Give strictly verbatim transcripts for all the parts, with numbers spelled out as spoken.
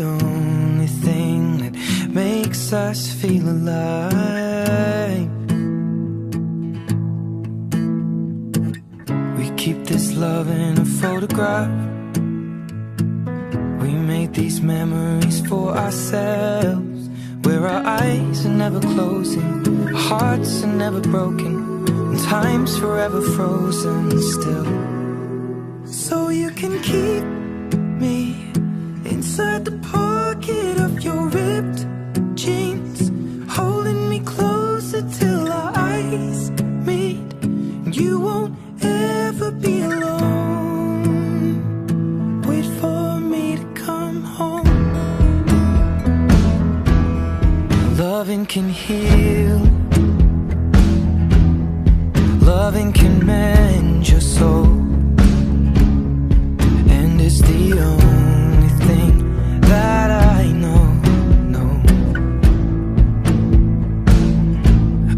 only thing that makes us feel alive. Keep this love in a photograph. We made these memories for ourselves, where our eyes are never closing, our hearts are never broken, and time's forever frozen still. So you can keep me inside the pocket of your ripped jeans, holding me closer till our eyes meet. And you won't ever be alone. Wait for me to come home. Loving can heal. Loving can mend your soul. And it's the only thing that I know, know.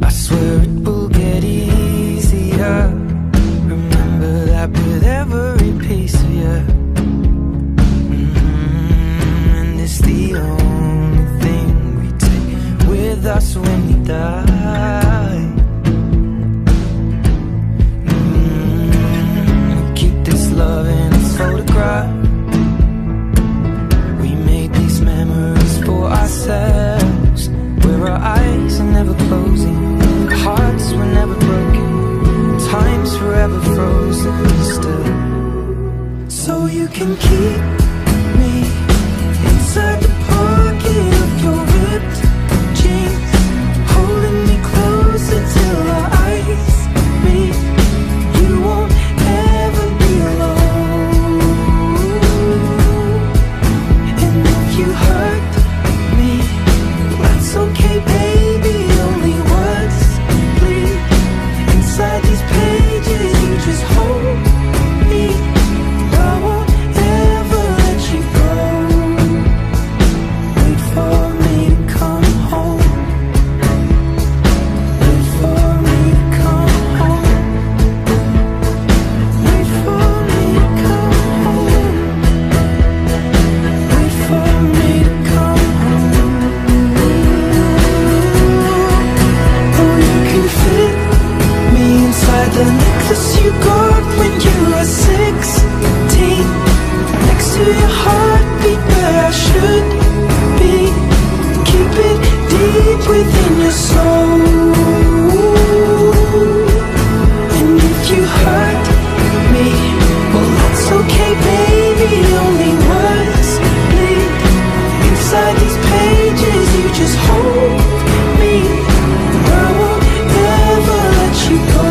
I swear it will get easier. With every piece of you, mm-hmm. And it's the only thing we take with us when we die. Mm-hmm. We'll keep this love in a photograph. We made these memories for ourselves, where our eyes are never closing, our hearts were never broken, time's forever frozen still. So you can keep me inside the pocket of your ripped jeans, holding me closer till our eyes meet. You won't ever be alone. And if you hurt me, that's okay, baby. Only words bleed inside these pages. You just hold me. I won't ever let you go. Wait for me to come home. Wait for me to come home. Wait for me to come home. Wait for me to come home. Oh, you can fit me inside the necklace you got when you were sixteen. Next to your heartbeat where I should be. Keep it deep within your soul. And if you hurt me, well, that's okay, baby. Only words bleed inside these pages. You just hold me. I won't ever let you go.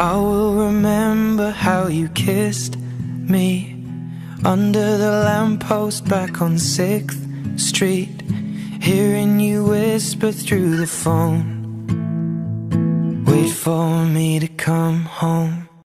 I will remember how you kissed me under the lamppost back on sixth street, hearing you whisper through the phone, wait for me to come home.